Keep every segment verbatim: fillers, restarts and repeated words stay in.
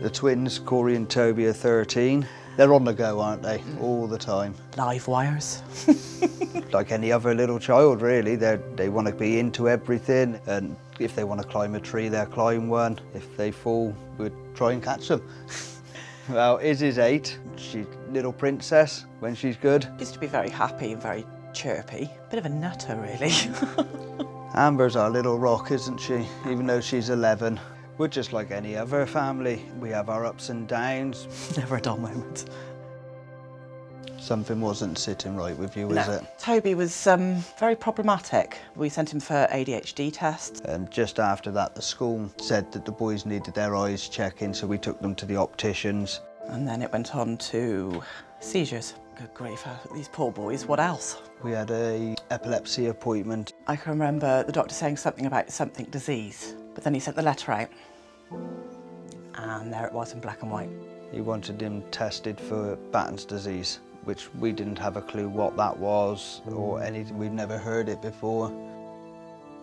The twins, Corey and Toby, are thirteen. They're on the go, aren't they? Mm. All the time. Live wires. Like any other little child, really. They're, they want to be into everything. And if they want to climb a tree, they'll climb one. If they fall, we'll try and catch them. Well, Izzy's eight. She's a little princess when she's good. Used to be very happy and very chirpy. Bit of a nutter, really. Amber's our little rock, isn't she? Even though she's eleven. We're just like any other family. We have our ups and downs. Never a dull moment. Something wasn't sitting right with you, was no. it? Toby was um, very problematic. We sent him for A D H D tests. And just after that, the school said that the boys needed their eyes checking, so we took them to the opticians. And then it went on to seizures. Good grief, these poor boys, what else? We had an epilepsy appointment. I can remember the doctor saying something about something disease, but then he sent the letter out. And there it was in black and white. He wanted him tested for Batten's disease, which we didn't have a clue what that was or anything. We'd never heard it before.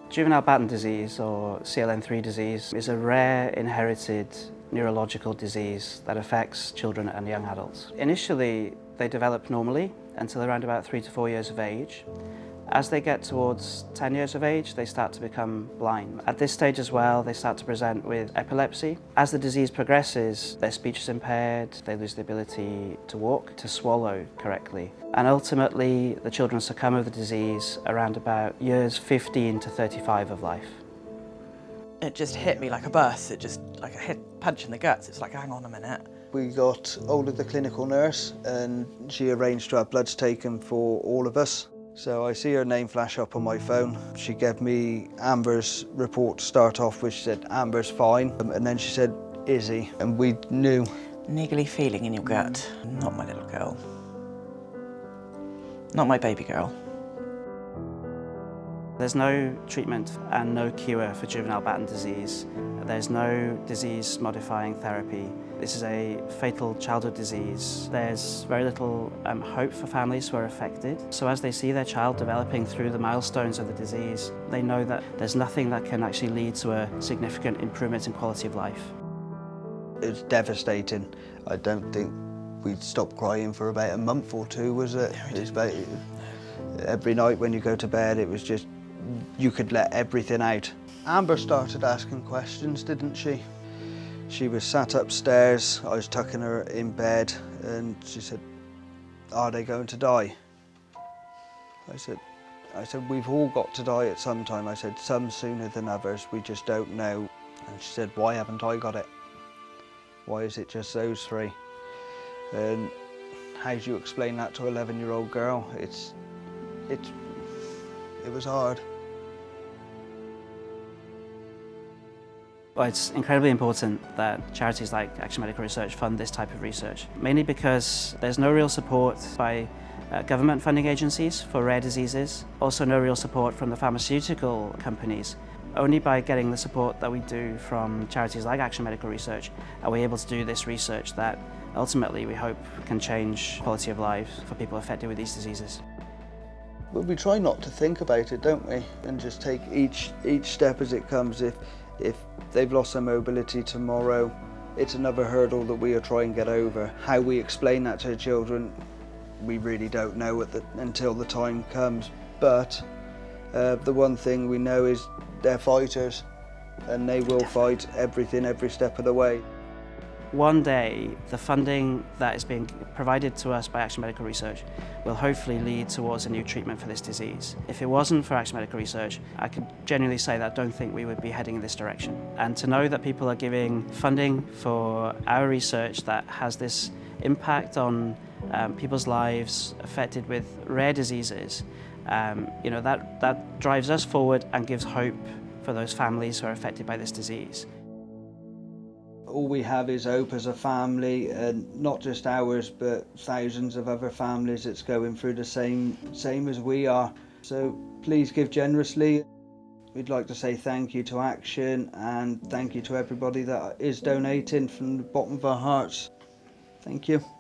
Juvenile Batten disease, or C L N three disease, is a rare inherited neurological disease that affects children and young adults. Initially, they develop normally until around about three to four years of age. As they get towards ten years of age, they start to become blind. At this stage as well, they start to present with epilepsy. As the disease progresses, their speech is impaired, they lose the ability to walk, to swallow correctly. And ultimately, the children succumb to the disease around about years fifteen to thirty-five of life. It just hit me like a bus. It just, like a hit, punch in the guts. It's like, hang on a minute. We got hold of the clinical nurse and she arranged to have bloods taken for all of us. So I see her name flash up on my phone. She gave me Amber's report to start off with. She said, Amber's fine. And then she said, Izzy. And we knew. Niggly feeling in your gut. Not my little girl. Not my baby girl. There's no treatment and no cure for juvenile Batten disease. There's no disease-modifying therapy. This is a fatal childhood disease. There's very little um, hope for families who are affected. So as they see their child developing through the milestones of the disease, they know that there's nothing that can actually lead to a significant improvement in quality of life. It's devastating. I don't think we'd stop crying for about a month or two, was it? No, it's about, every night when you go to bed, it was just, you could let everything out. Amber started asking questions, didn't she? She was sat upstairs, I was tucking her in bed, and she said, are they going to die? I said, I said, we've all got to die at some time. I said, some sooner than others, we just don't know. And she said, why haven't I got it? Why is it just those three? And how do you explain that to an eleven-year-old girl? It's, it's, it was hard. Well, it's incredibly important that charities like Action Medical Research fund this type of research, mainly because there's no real support by uh, government funding agencies for rare diseases, also no real support from the pharmaceutical companies. Only by getting the support that we do from charities like Action Medical Research are we able to do this research that ultimately we hope can change quality of life for people affected with these diseases. Well, we try not to think about it, don't we? And just take each, each step as it comes. If, If they've lost their mobility tomorrow, it's another hurdle that we are trying to get over. How we explain that to children, we really don't know at the, until the time comes. But uh, the one thing we know is they're fighters and they will fight everything, every step of the way. One day, the funding that is being provided to us by Action Medical Research will hopefully lead towards a new treatment for this disease. If it wasn't for Action Medical Research, I could genuinely say that I don't think we would be heading in this direction. And to know that people are giving funding for our research that has this impact on um, people's lives affected with rare diseases, um, you know, that, that drives us forward and gives hope for those families who are affected by this disease. All we have is hope as a family, and not just ours, but thousands of other families that's going through the same, same as we are. So please give generously. We'd like to say thank you to Action and thank you to everybody that is donating from the bottom of our hearts. Thank you.